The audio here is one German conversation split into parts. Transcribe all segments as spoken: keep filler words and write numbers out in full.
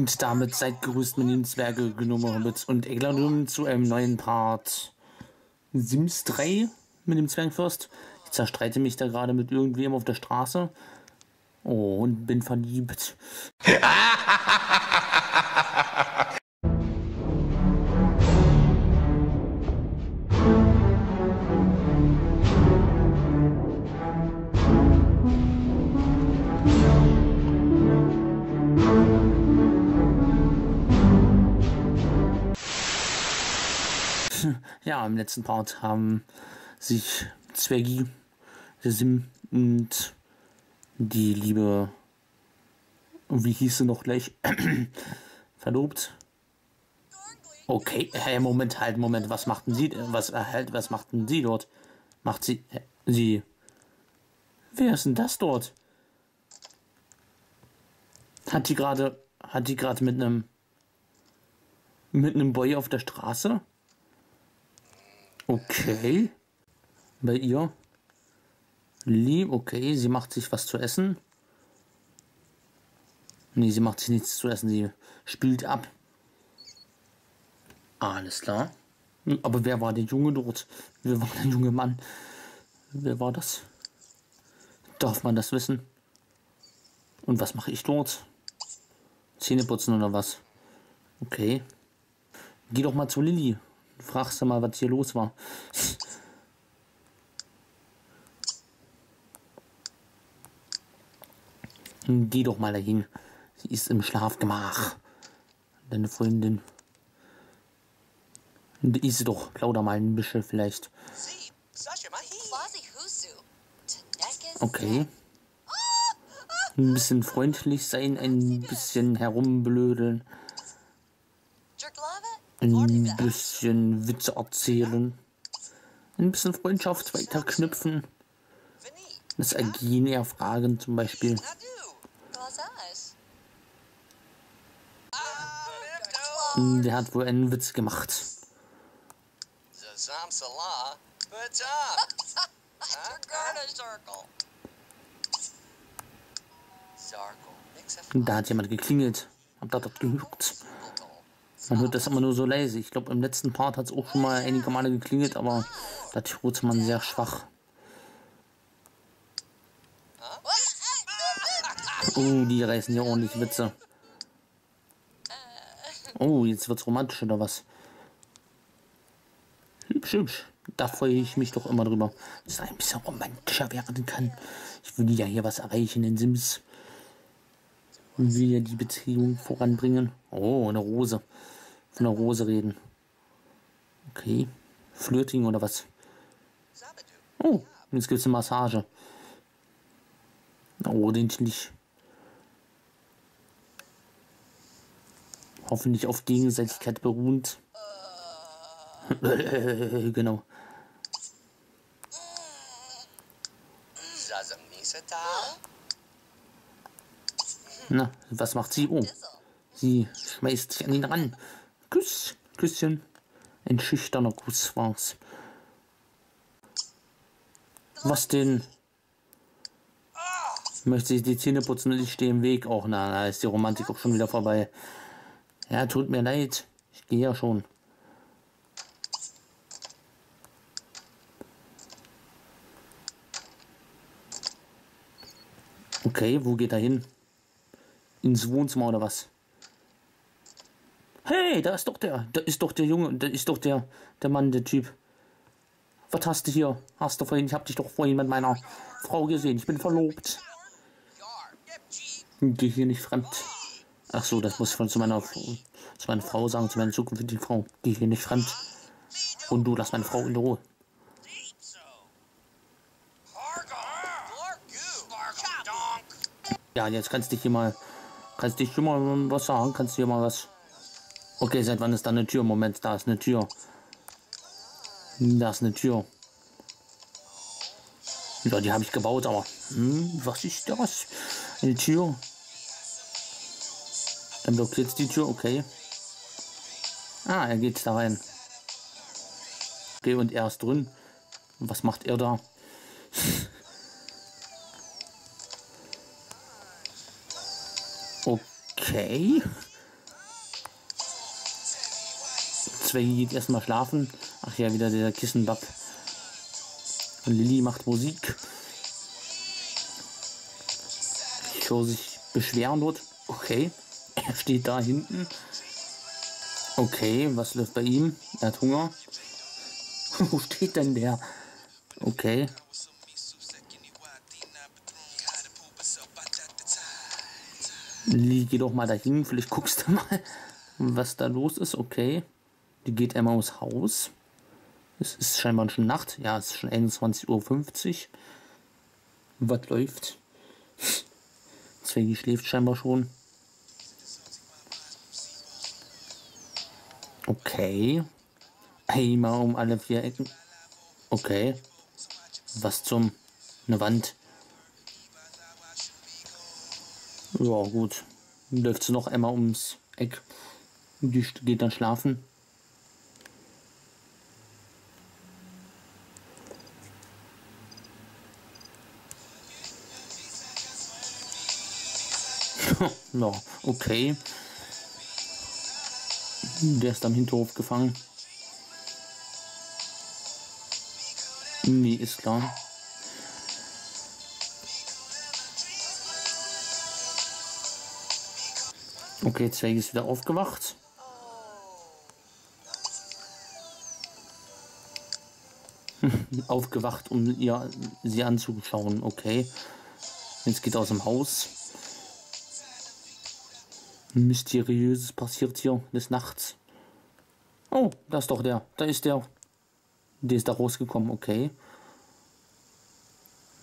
Und damit seid gegrüßt, mit den Zwerge, Gnome, Hobbits und Eglanum zu einem neuen Part Sims drei mit dem Zwergenfürst. Ich zerstreite mich da gerade mit irgendwem auf der Straße. Oh, und bin verliebt. Ja, im letzten Part haben sich Zwergi, der Sim und die liebe, wie hieß sie noch gleich, verlobt. Okay, hey, Moment, halt, Moment, was machten sie, was, halt, was machten sie dort? Macht sie, sie, wer ist denn das dort? Hat die gerade, hat die gerade mit einem, mit einem Boy auf der Straße? Okay, bei ihr. Lieb, okay, sie macht sich was zu essen. Nee, sie macht sich nichts zu essen, sie spielt ab. Alles klar. Aber wer war der Junge dort? Wer war der junge Mann? Wer war das? Darf man das wissen? Und was mache ich dort? Zähne putzen oder was? Okay. Geh doch mal zu Lilly. Fragst du mal, was hier los war. Geh doch mal dahin. Sie ist im Schlafgemach. Deine Freundin. Die ist doch. Plauder mal ein bisschen vielleicht. Okay. Ein bisschen freundlich sein, ein bisschen herumblödeln. Ein bisschen Witze erzählen. Ein bisschen Freundschaft weiterknüpfen. Das Ergehen erfragen zum Beispiel. Der hat wohl einen Witz gemacht. Da hat jemand geklingelt. Hab da dort geguckt. Man hört das immer nur so leise. Ich glaube, im letzten Part hat es auch schon mal einige Male geklingelt, aber da wurde man sehr schwach. Oh, die reißen ja ordentlich Witze. Oh, jetzt wird's romantisch oder was? Hübsch, hübsch. Da freue ich mich doch immer drüber, dass es ein bisschen romantischer werden kann. Ich will ja hier was erreichen in Sims. Und wir die Beziehung voranbringen. Oh, eine Rose. Von einer Rose reden. Okay. Flirting oder was? Oh, jetzt gibt es eine Massage. Ordentlich. Hoffentlich auf Gegenseitigkeit beruhend. Genau. Na, was macht sie? Oh, sie schmeißt sich an ihn ran. Küss, Küsschen. Ein schüchterner Kuss war's. Was denn? Möchte ich die Zähne putzen und ich stehe im Weg. Och, na, da ist die Romantik auch schon wieder vorbei. Ja, tut mir leid. Ich gehe ja schon. Okay, wo geht er hin? Ins Wohnzimmer oder was? Hey, da ist doch der. Da ist doch der Junge. Da ist doch der, der Mann, der Typ. Was hast du hier? Hast du vorhin? Ich hab dich doch vorhin mit meiner Frau gesehen. Ich bin verlobt. Geh hier nicht fremd. Ach so, das muss ich von zu meiner, zu meiner Frau sagen, zu meiner zukünftigen Frau. Geh hier nicht fremd. Und du lass meine Frau in Ruhe. Ja, jetzt kannst du dich hier mal. Kannst dich hier mal was sagen? Kannst du hier mal was? Okay, seit wann ist da eine Tür? Moment, da ist eine Tür. Da ist eine Tür. Ja, die habe ich gebaut, aber hm, was ist das? Eine Tür. Dann blockiert die Tür, okay. Ah, er geht da rein. Okay, und er ist drin. Was macht er da? Okay. Zwergi geht erstmal schlafen. Ach ja, wieder der Kissenbab. Und Lilly macht Musik. Ich höre sich beschweren dort. Okay, er steht da hinten. Okay, was läuft bei ihm? Er hat Hunger. Wo steht denn der? Okay. Lilly, geh doch mal dahin. Vielleicht guckst du mal, was da los ist. Okay. Die geht einmal ums Haus. Es ist scheinbar schon Nacht. Ja, es ist schon einundzwanzig Uhr fünfzig. Was läuft? Zwergi schläft scheinbar schon. Okay. Einmal um alle vier Ecken. Okay. Was zum... Eine Wand. Ja, gut. Läuft sie noch einmal ums Eck. Die geht dann schlafen. No, okay. Der ist am Hinterhof gefangen. Nee, ist klar. Okay, Zwerg ist wieder aufgewacht. Aufgewacht, um ihr, sie anzuschauen. Okay. Jetzt geht er aus dem Haus. Mysteriöses passiert hier des Nachts. Oh, da ist doch der. Da ist der. Der ist da rausgekommen, okay.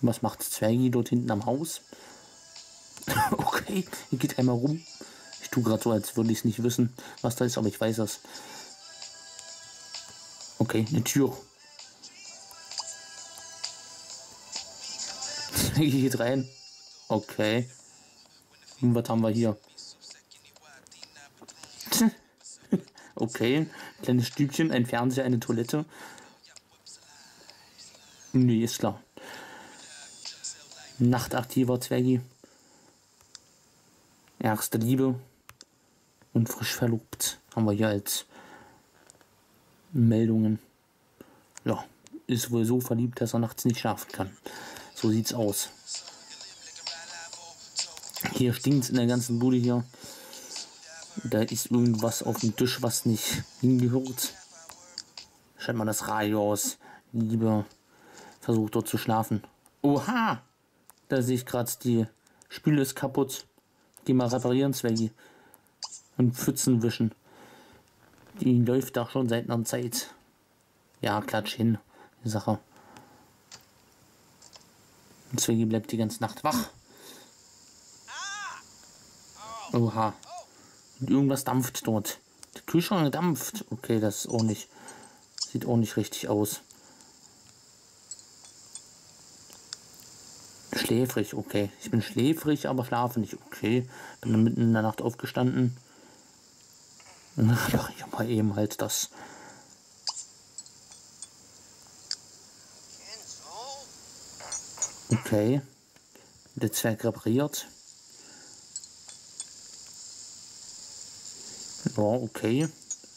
Was macht Zwergi dort hinten am Haus? Okay, hier geht einmal rum. Ich tue gerade so, als würde ich es nicht wissen, was da ist, aber ich weiß es. Okay, eine Tür. Zwergi geht rein. Okay. Und was haben wir hier? Okay, kleines Stübchen, ein Fernseher, eine Toilette. Nee, ist klar. Nachtaktiver Zwergi. Erste Liebe. Und frisch verlobt. Haben wir hier als Meldungen. Ja, ist wohl so verliebt, dass er nachts nicht schlafen kann. So sieht's aus. Hier stinkt's in der ganzen Bude hier. Da ist irgendwas auf dem Tisch, was nicht hingehört. Schalt mal das Radio aus. Liebe versucht dort zu schlafen. Oha! Da sehe ich gerade, die Spüle ist kaputt. Geh mal reparieren, Zwergi. Und Pfützen wischen. Die läuft da schon seit einer Zeit. Ja, klatsch hin. Die Sache. Und Zwergi bleibt die ganze Nacht wach. Oha. Und irgendwas dampft dort. Der Kühlschrank dampft. Okay, das ist auch nicht. Sieht auch nicht richtig aus. Schläfrig, okay. Ich bin schläfrig, aber schlafe nicht. Okay. Bin dann mitten in der Nacht aufgestanden. Und dann mache ich aber eben halt das. Okay. Der Zwerg repariert. Ja, okay.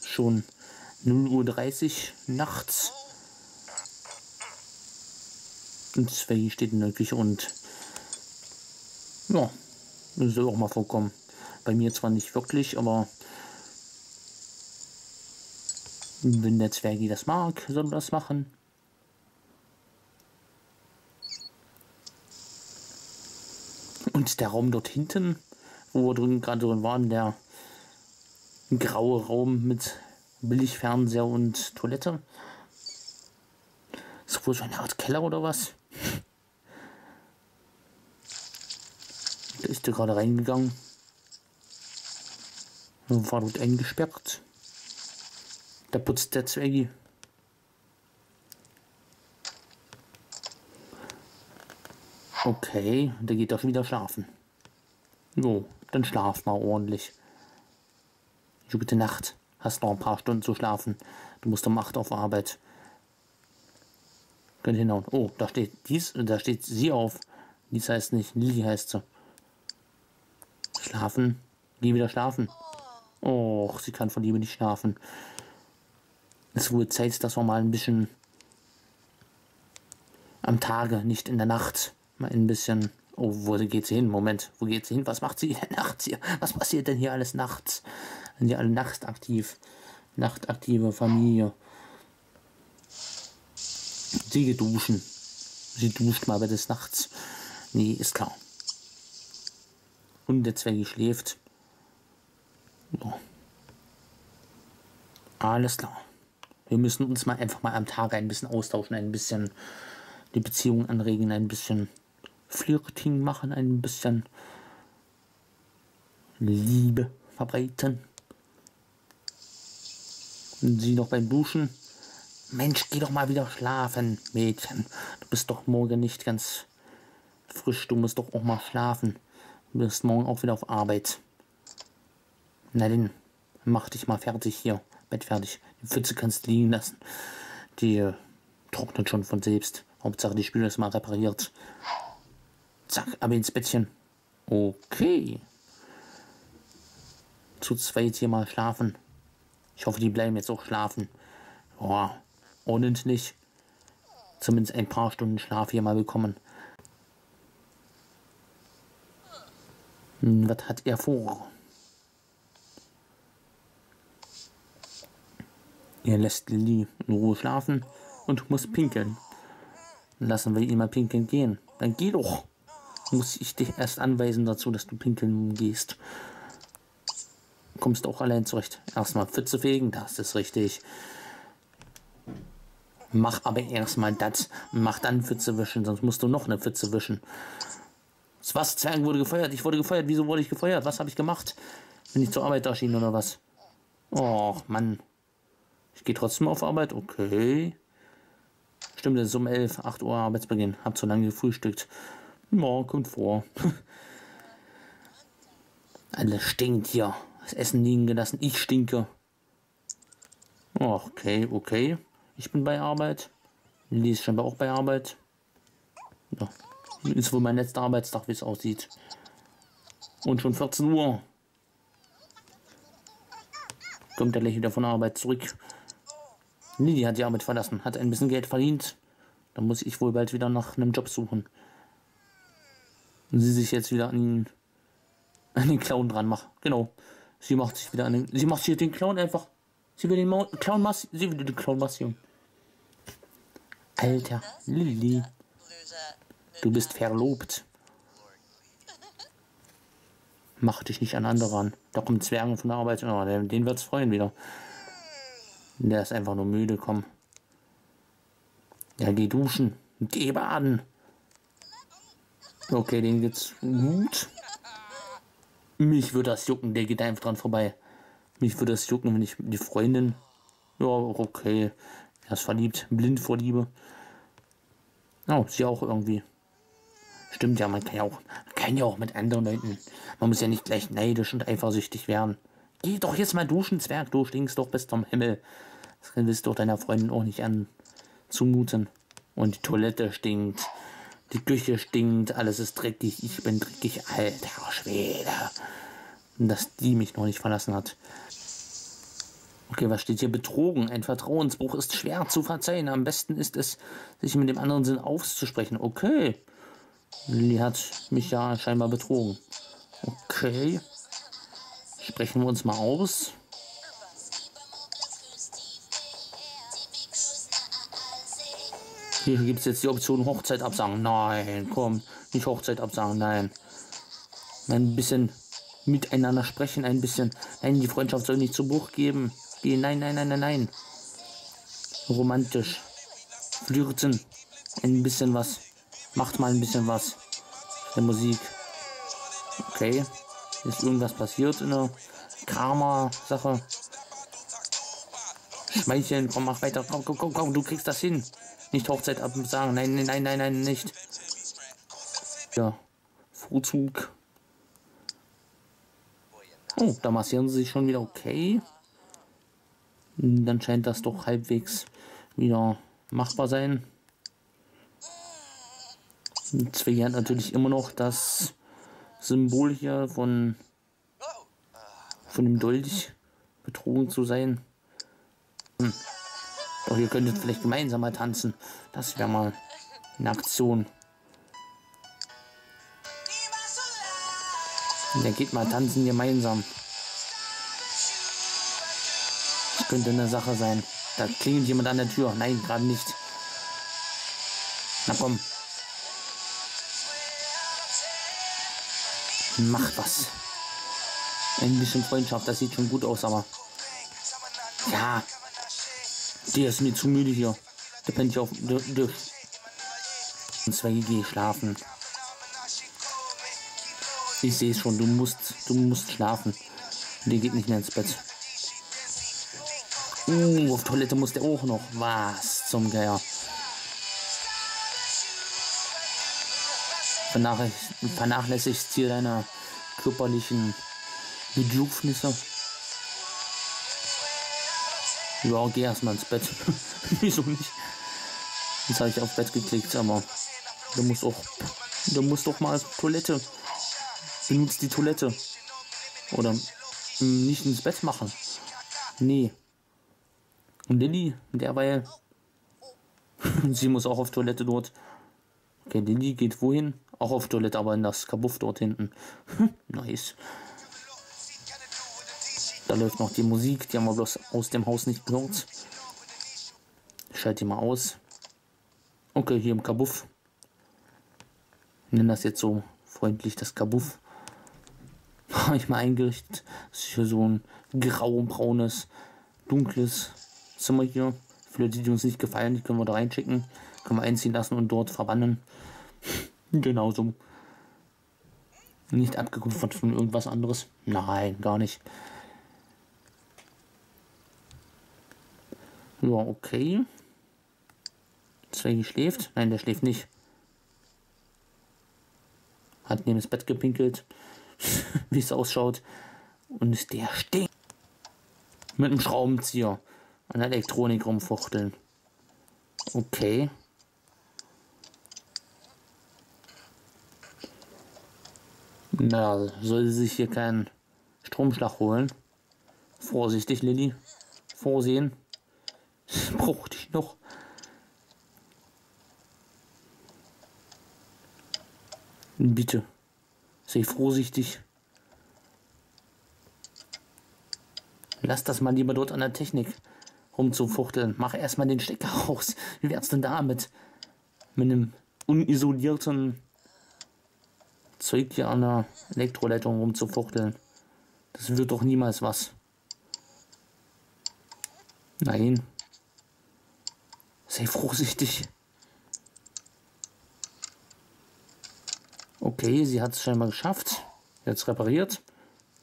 Schon null Uhr dreißig nachts. Und Zwergi steht in der Küche und... Ja, das soll auch mal vorkommen. Bei mir zwar nicht wirklich, aber... Wenn der Zwergi das mag, soll er das machen. Und der Raum dort hinten, wo wir drin gerade drin waren, der... graue Raum mit Billigfernseher und Toilette. Ist wohl so eine Art Keller oder was? Da ist der gerade reingegangen. War dort eingesperrt. Da putzt der Zwergi. Okay, da geht er schon wieder schlafen. Jo, dann schlaf mal ordentlich. Gute Nacht. Hast noch ein paar Stunden zu schlafen. Du musst um acht auf Arbeit. Könnt hinhauen. Oh, da steht dies, da steht sie auf. Dies heißt nicht, Lilly heißt sie. Schlafen. Geh wieder schlafen. Och, sie kann von Liebe nicht schlafen. es wurde Zeit, dass wir mal ein bisschen am Tage, nicht in der Nacht, mal ein bisschen... Oh, wo geht sie hin? Moment, wo geht sie hin? Was macht sie denn nachts hier? Was passiert denn hier alles nachts? Sind die alle nachts aktiv? Nachtaktive Familie. Sie geht duschen. Sie duscht mal bei des Nachts. Nee, ist klar. Und der Zwergi schläft. So. Alles klar. Wir müssen uns mal einfach mal am Tag ein bisschen austauschen, ein bisschen die Beziehung anregen, ein bisschen Flirting machen, ein bisschen Liebe verbreiten. Und sie noch beim Duschen. Mensch, geh doch mal wieder schlafen, Mädchen. Du bist doch morgen nicht ganz frisch. Du musst doch auch mal schlafen. Du bist morgen auch wieder auf Arbeit. Na denn, mach dich mal fertig hier. Bett fertig. Die Pfütze kannst du liegen lassen. Die trocknet schon von selbst. Hauptsache, die Spüle ist mal repariert. Zack, ab ins Bettchen. Okay. Zu zweit hier mal schlafen. Ich hoffe, die bleiben jetzt auch schlafen. Ja, ordentlich. Zumindest ein paar Stunden Schlaf hier mal bekommen. Hm, was hat er vor? Er lässt Lilly in Ruhe schlafen und muss pinkeln. Lassen wir ihn mal pinkeln gehen. Dann geh doch. Muss ich dich erst anweisen dazu, dass du pinkeln gehst. Kommst auch allein zurecht. Erstmal Pfütze fegen, das ist richtig. Mach aber erstmal das. Mach dann Pfütze wischen, sonst musst du noch eine Pfütze wischen. Was? Zwergen wurde gefeuert. Ich wurde gefeuert. Wieso wurde ich gefeuert? Was habe ich gemacht? Bin ich zur Arbeit erschienen oder was? Och, Mann. Ich gehe trotzdem auf Arbeit. Okay. Stimmt, es ist um elf, acht Uhr Arbeitsbeginn. Hab zu lange gefrühstückt. Ja, kommt vor. Alles stinkt hier. Das Essen liegen gelassen. Ich stinke. Okay, okay. Ich bin bei Arbeit. Lilly ist scheinbar auch bei Arbeit. Ja. Ist wohl mein letzter Arbeitstag, wie es aussieht. Und schon vierzehn Uhr. Kommt er gleich wieder von der Arbeit zurück. Lilly hat die Arbeit verlassen. Hat ein bisschen Geld verdient. Dann muss ich wohl bald wieder nach einem Job suchen. Und sie sich jetzt wieder an den, an den Clown dran macht. Genau. Sie macht sich wieder an den... Sie macht hier den Clown einfach. Sie will den Maul, Clown massieren. Sie will den Clown massieren. Alter, Lilly. Du bist verlobt. Mach dich nicht an andere ran. Da kommen Zwerge von der Arbeit. Oh, den wird's freuen wieder. Der ist einfach nur müde, komm. Ja, geh duschen. Geh baden. Okay, den geht's gut. Mich würde das jucken, der geht einfach dran vorbei. Mich würde das jucken, wenn ich die Freundin... Ja, okay. Er ist verliebt. Blind vor Liebe. Oh, sie auch irgendwie. Stimmt ja, man kann ja auch, kann ja auch mit anderen Leuten. Man muss ja nicht gleich neidisch und eifersüchtig werden. Geh doch jetzt mal duschen, Zwerg. Du stinkst doch bis zum Himmel. Das willst du doch deiner Freundin auch nicht anzumuten. Und die Toilette stinkt. Die Küche stinkt, alles ist dreckig, ich bin dreckig, alter Schwede. Dass die mich noch nicht verlassen hat. Okay, was steht hier? Betrogen. Ein Vertrauensbruch ist schwer zu verzeihen. Am besten ist es, sich mit dem anderen Sinn auszusprechen. Okay. Lilly hat mich ja scheinbar betrogen. Okay. Sprechen wir uns mal aus. Hier gibt es jetzt die Option Hochzeit absagen. Nein, komm, nicht Hochzeit absagen, nein. Ein bisschen miteinander sprechen, ein bisschen. Nein, die Freundschaft soll nicht zu Bruch geben. Nein, nein, nein, nein, nein. Romantisch. Flirten. Ein bisschen was. Macht mal ein bisschen was. Der Musik. Okay. Ist irgendwas passiert in der Karma-Sache? Schmeicheln, komm, mach weiter. Komm, komm, komm, komm, du kriegst das hin. Nicht Hochzeit absagen. Nein, nein, nein, nein, nein, nicht. Ja. Vorzug. Oh, da massieren sie sich schon wieder. Okay. Dann scheint das doch halbwegs wieder machbar sein. Zwergi hat natürlich immer noch das Symbol hier von, von dem Dolch betrogen zu sein. Hm. Doch ihr könntet vielleicht gemeinsam mal tanzen. Das wäre mal eine Aktion. Und dann geht mal tanzen gemeinsam. Das könnte eine Sache sein. Da klingelt jemand an der Tür. Nein, gerade nicht. Na komm. Macht was. Ein bisschen Freundschaft, das sieht schon gut aus, aber... Ja. Der ist mir zu müde hier. Der pennt hier auf... Der, der. Und Zwergi, geh schlafen. Ich sehe es schon, du musst, du musst schlafen. Der geht nicht mehr ins Bett. Uh, auf Toilette muss der auch noch. Was zum Geier. Vernachlässigst hier deine körperlichen Bedürfnisse. Ja, geh erstmal ins Bett. Wieso nicht? Jetzt habe ich auf Bett geklickt, aber du musst auch, du musst doch mal auf Toilette. Benutz die Toilette. Oder nicht ins Bett machen. Nee. Und Lilly, derweil. Sie muss auch auf Toilette dort. Okay, Lilly geht wohin? Auch auf Toilette, aber in das Kabuff dort hinten. Nice. Da läuft noch die Musik, die haben wir bloß aus dem Haus nicht gehört. Ich schalte die mal aus. Okay, hier im Kabuff. Ich nenne das jetzt so freundlich das Kabuff. Habe ich mal eingerichtet. Das ist hier so ein grau-braunes, dunkles Zimmer hier. Für Leute, die uns nicht gefallen, die können wir da reinschicken. Können wir einziehen lassen und dort verbannen. Genauso. Nicht abgekupfert von irgendwas anderes. Nein, gar nicht. Ja, okay. Zwergi schläft. Nein, der schläft nicht. Hat neben das Bett gepinkelt. Wie es ausschaut. Und ist der stinkt. Mit einem Schraubenzieher. An der Elektronik rumfuchteln. Okay. Na, soll sie sich hier keinen Stromschlag holen. Vorsichtig, Lilly. Vorsehen. Brauchte ich noch. Bitte. Sei vorsichtig. Lass das mal lieber dort an der Technik rumzufuchteln. Mach erstmal den Stecker raus. Wie wär's denn damit? Mit einem unisolierten Zeug hier an der Elektroleitung rumzufuchteln. Das wird doch niemals was. Nein. Sei vorsichtig. Okay, sie hat es scheinbar geschafft. Jetzt repariert.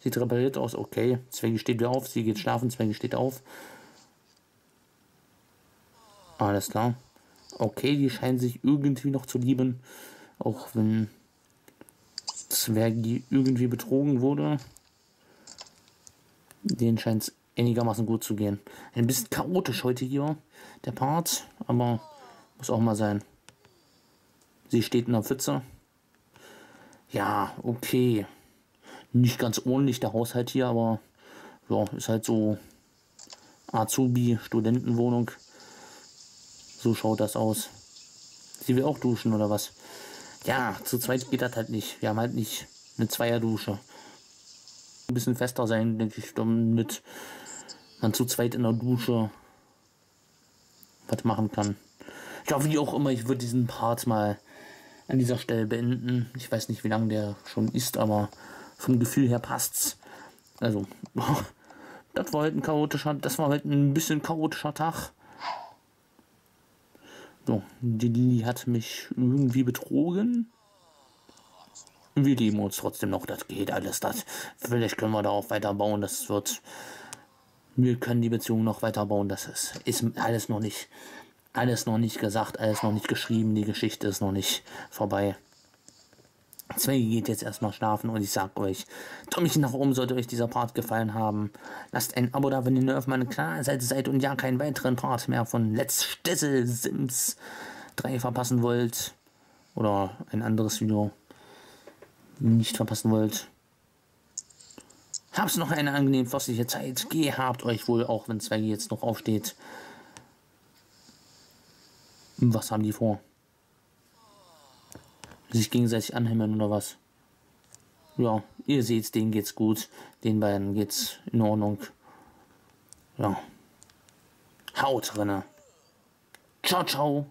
Sieht repariert aus. Okay, Zwergi steht wieder auf. Sie geht schlafen. Zwergi steht auf. Alles klar. Okay, die scheinen sich irgendwie noch zu lieben. Auch wenn Zwergi irgendwie betrogen wurde. Denen scheint es einigermaßen gut zu gehen. Ein bisschen chaotisch heute hier, der Part, aber muss auch mal sein. Sie steht in der Pfütze. Ja, okay. Nicht ganz ordentlich der Haushalt hier, aber ja, ist halt so Azubi-Studentenwohnung. So schaut das aus. Sie will auch duschen oder was? Ja, zu zweit geht das halt nicht. Wir haben halt nicht eine Zweierdusche. Ein bisschen fester sein, denke ich, damit man zu zweit in der Dusche was machen kann. Ja, wie auch immer, ich würde diesen Part mal an dieser Stelle beenden. Ich weiß nicht, wie lange der schon ist, aber vom Gefühl her passt's. Also, das war halt ein chaotischer, das war halt ein bisschen chaotischer Tag. So, die Lilly hat mich irgendwie betrogen. Wir lieben uns trotzdem noch, das geht alles. Das. Vielleicht können wir darauf weiterbauen, das wird... Wir können die Beziehung noch weiterbauen, das ist, ist alles noch nicht... Alles noch nicht gesagt, alles noch nicht geschrieben, die Geschichte ist noch nicht vorbei. Zwergi geht jetzt erstmal schlafen und ich sag euch, Däumchen nach oben sollte euch dieser Part gefallen haben. Lasst ein Abo da, wenn ihr neu auf meiner Kanalseite seid und ja keinen weiteren Part mehr von Let's Stessel Sims drei verpassen wollt. Oder ein anderes Video nicht verpassen wollt. Hab's noch eine angenehm frostige Zeit. Gehabt euch wohl, auch wenn Zwergi jetzt noch aufsteht. Was haben die vor? Sich gegenseitig anhimmeln oder was? Ja, ihr seht's, denen geht's gut. Den beiden geht's in Ordnung. Ja. Haut drinne. Ciao, ciao.